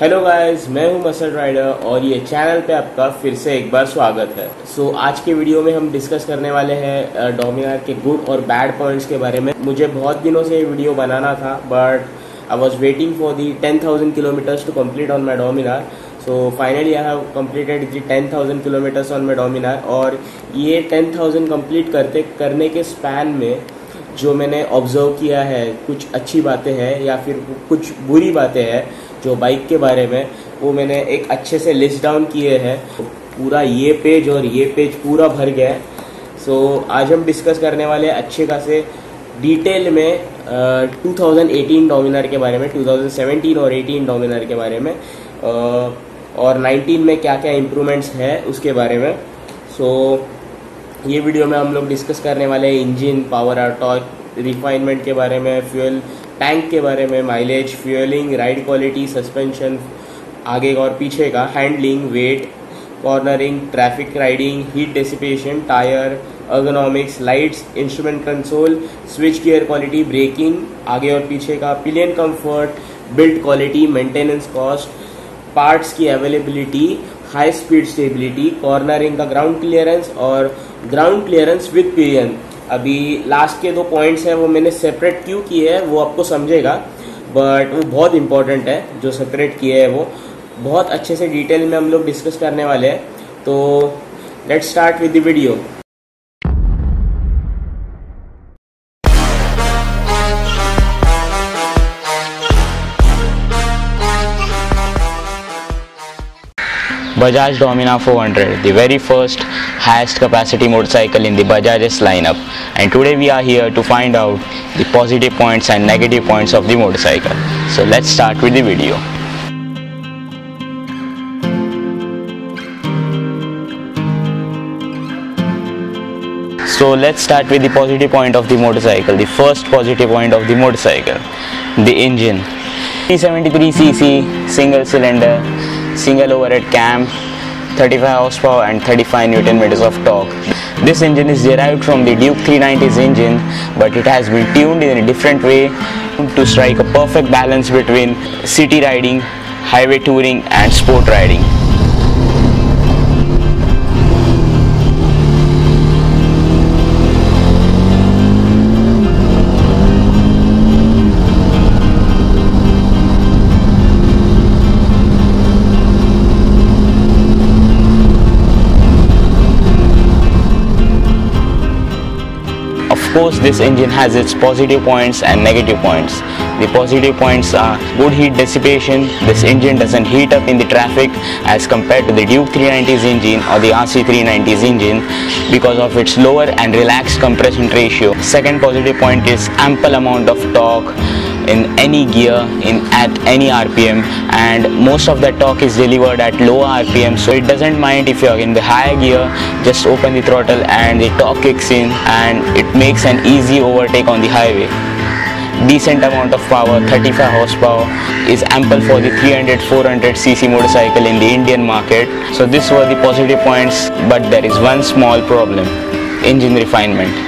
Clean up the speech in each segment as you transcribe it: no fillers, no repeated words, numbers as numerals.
Hello guys, मैं हूं muscle rider और ये चैनल पे आपका फिर से एक बार स्वागत है। आज के वीडियो में हम डिस्कस करने वाले हैं डोमिनार के गुड और बैड पॉइंट्स के बारे में। मुझे बहुत दिनों से ये वीडियो बनाना था but I was waiting for the 10,000 kilometres to complete on my Dominar. So finally I have completed the 10,000 kilometres on my Dominar. और ये 10,000 कंप्लीट करने के स्पैन में जो मैंने ऑब्जर्व किया है, कुछ अच्छी बातें हैं या फिर कुछ बुरी बातें हैं जो बाइक के बारे में, वो मैंने एक अच्छे से लिस्ट डाउन किए हैं। पूरा ये पेज और ये पेज पूरा भर गया है। सो आज हम डिस्कस करने वाले अच्छे खासे डिटेल में 2018 डोमिनार के बारे में, 2017 और 18 डोमिनार के बारे में और 19 में क्या क्या इम्प्रूवमेंट्स है उसके बारे में। ये वीडियो में हम लोग डिस्कस करने वाले हैं इंजन, पावर और टॉर्क, रिफाइनमेंट के बारे में, फ्यूल टैंक के बारे में, mileage, fuelling, ride quality, suspension, आगे और पीछे का, handling, weight, cornering, traffic riding, heat dissipation, tyre, ergonomics, lights, instrument console, switch gear quality, braking, आगे और पीछे का, pillion comfort, build quality, maintenance cost, parts की availability, high speed stability, cornering का ग्राउंड क्लियरेंस और ग्राउंड क्लियरेंस विद पिलियन। अभी last के दो पॉइंट्स हैं, वो मैंने सेपरेट क्यों किए हैं वो आपको समझेगा, बट वो बहुत इंपॉर्टेंट है जो सेपरेट किए हैं। वो बहुत अच्छे से डिटेल में हम लोग डिस्कस करने वाले हैं। तो let's start with the video. Bajaj Dominar 400, the very first highest capacity motorcycle in the Bajaj's lineup, and today we are here to find out the positive points and negative points of the motorcycle. So let's start with the video. So let's start with the positive point of the motorcycle. The first positive point of the motorcycle, the engine. 373cc, single cylinder, single overhead cam, 35 horsepower and 35 newton meters of torque. This engine is derived from the Duke 390's engine, but it has been tuned in a different way to strike a perfect balance between city riding, highway touring and sport riding. Of course, this engine has its positive points and negative points. The positive points are good heat dissipation. This engine doesn't heat up in the traffic as compared to the Duke 390's engine or the RC 390's engine because of its lower and relaxed compression ratio. Second positive point is ample amount of torque in any gear at any RPM, and most of that torque is delivered at lower RPM, so it doesn't mind if you're in the higher gear. Just open the throttle and the torque kicks in and it makes an easy overtake on the highway. Decent amount of power, 35 horsepower is ample for the 300-400cc motorcycle in the Indian market. So these were the positive points, but there is one small problem: engine refinement.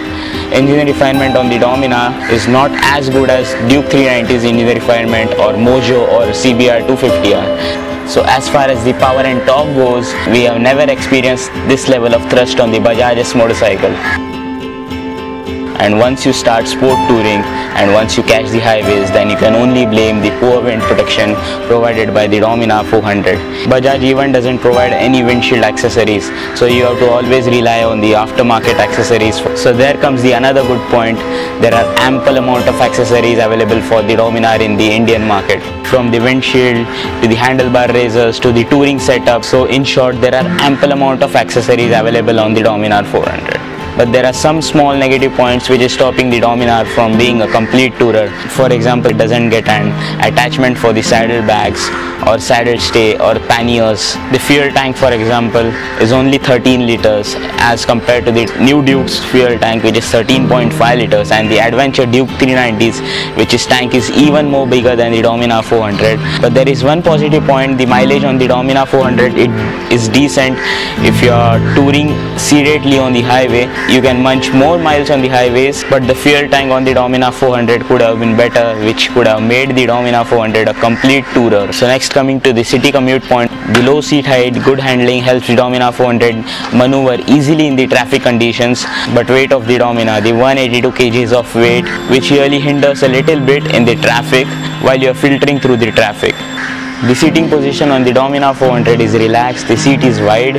Engine refinement on the Dominar is not as good as Duke 390's engine refinement or Mojo or CBR 250R. So as far as the power and torque goes, we have never experienced this level of thrust on the Bajaj's motorcycle. And once you start sport touring and once you catch the highways, then you can only blame the poor wind protection provided by the Dominar 400. Bajaj even doesn't provide any windshield accessories, so you have to always rely on the aftermarket accessories. So there comes the another good point: there are ample amount of accessories available for the Dominar in the Indian market, from the windshield to the handlebar razors to the touring setup. So in short, there are ample amount of accessories available on the Dominar 400. But there are some small negative points which is stopping the Dominar from being a complete tourer. For example, it doesn't get an attachment for the saddle bags or saddle stay or panniers. The fuel tank, for example, is only 13 liters as compared to the new Duke's fuel tank, which is 13.5 liters, and the Adventure Duke 390's tank is even more bigger than the Dominar 400. But there is one positive point: the mileage on the Dominar 400 is decent. If you are touring seriously on the highway, you can munch more miles on the highways, but the fuel tank on the Dominar 400 could have been better, which could have made the Dominar 400 a complete tourer. So next coming to the city commute point. The low seat height, good handling helps the Dominar 400 maneuver easily in the traffic conditions. But weight of the Dominar, the 182 kgs of weight, which really hinders a little bit in the traffic while you are filtering through the traffic. The seating position on the Dominar 400 is relaxed, the seat is wide,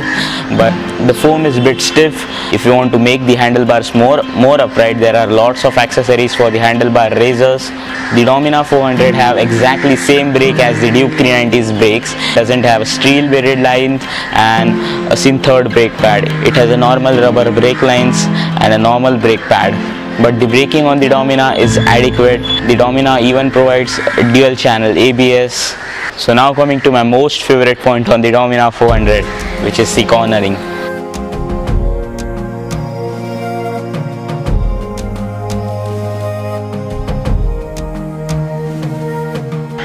but the foam is a bit stiff. If you want to make the handlebars more upright, there are lots of accessories for the handlebar raisers. The Dominar 400 have exactly same brake as the Duke 390's brakes. It doesn't have a steel beaded line and a synthetic brake pad. It has a normal rubber brake lines and a normal brake pad. But the braking on the Dominar is adequate. The Dominar even provides dual channel ABS. So now coming to my most favorite point on the Dominar 400, which is the cornering.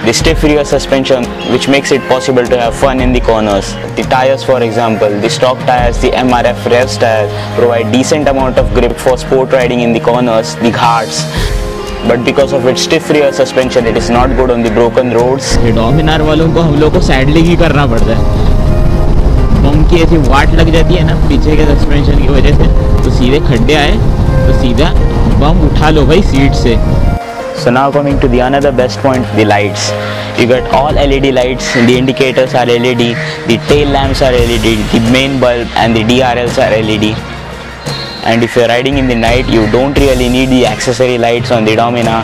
The stiff rear suspension, which makes it possible to have fun in the corners. The tires, for example, the stock tires, the MRF Revs tires provide decent amount of grip for sport riding in the corners, the ghats. But because of it stiff rear suspension it is not good on the broken roads. Dominar वालों को हम लोग को saddling ही करना पड़ता है, उनकी ऐसी वाट लग जाती है ना पीछे के सस्पेंशन की वजह से, तो सीधे खड्डे आए तो सीधा बम उठा लो भाई सीट से। So now coming to the another best point, the lights. You got all LED lights, the indicators are LED, the tail lamps are LED, the main bulb and the DRLs are LED. And if you're riding in the night, you don't really need the accessory lights on the Dominar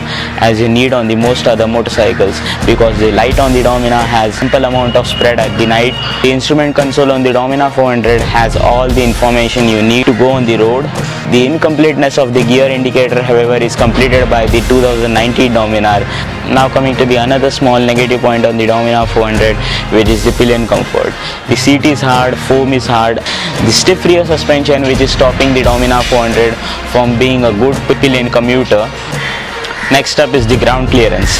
as you need on the most other motorcycles, because the light on the Dominar has ample amount of spread at the night. The instrument console on the Dominar 400 has all the information you need to go on the road. The incompleteness of the gear indicator, however, is completed by the 2019 Dominar. Now coming to the another small negative point on the Dominar 400, which is the pillion comfort. The seat is hard, foam is hard. The stiff rear suspension, which is stopping the Dominar 400 from being a good pillion commuter. Next up is the ground clearance.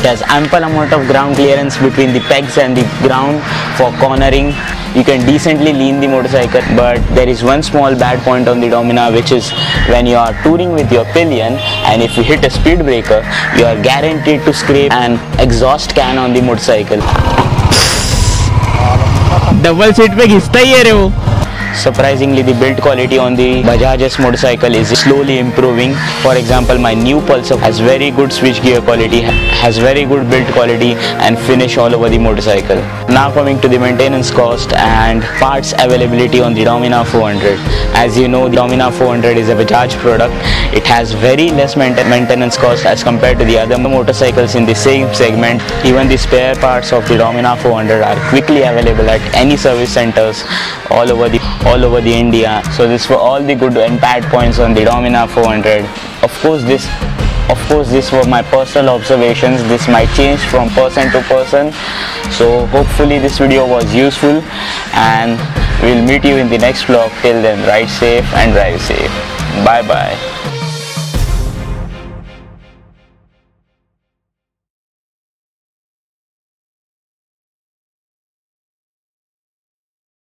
It has ample amount of ground clearance between the pegs and the ground for cornering. You can decently lean the motorcycle, but there is one small bad point on the Dominar, which is when you are touring with your pillion and if you hit a speed breaker, you are guaranteed to scrape an exhaust can on the motorcycle. Double seat pe ghista hi hai re wo. Surprisingly, the build quality on the Bajaj's motorcycle is slowly improving. For example, my new Pulsar has very good switchgear quality, has very good build quality and finish all over the motorcycle. Now coming to the maintenance cost and parts availability on the Dominar 400. As you know, the Dominar 400 is a Bajaj product. It has very less maintenance cost as compared to the other motorcycles in the same segment. Even the spare parts of the Dominar 400 are quickly available at any service centers all over India. So this were all the good and bad points on the Dominar 400. Of course, this were my personal observations. This might change from person to person. So hopefully this video was useful, and we'll meet you in the next vlog. Till then, ride safe and drive safe. Bye bye.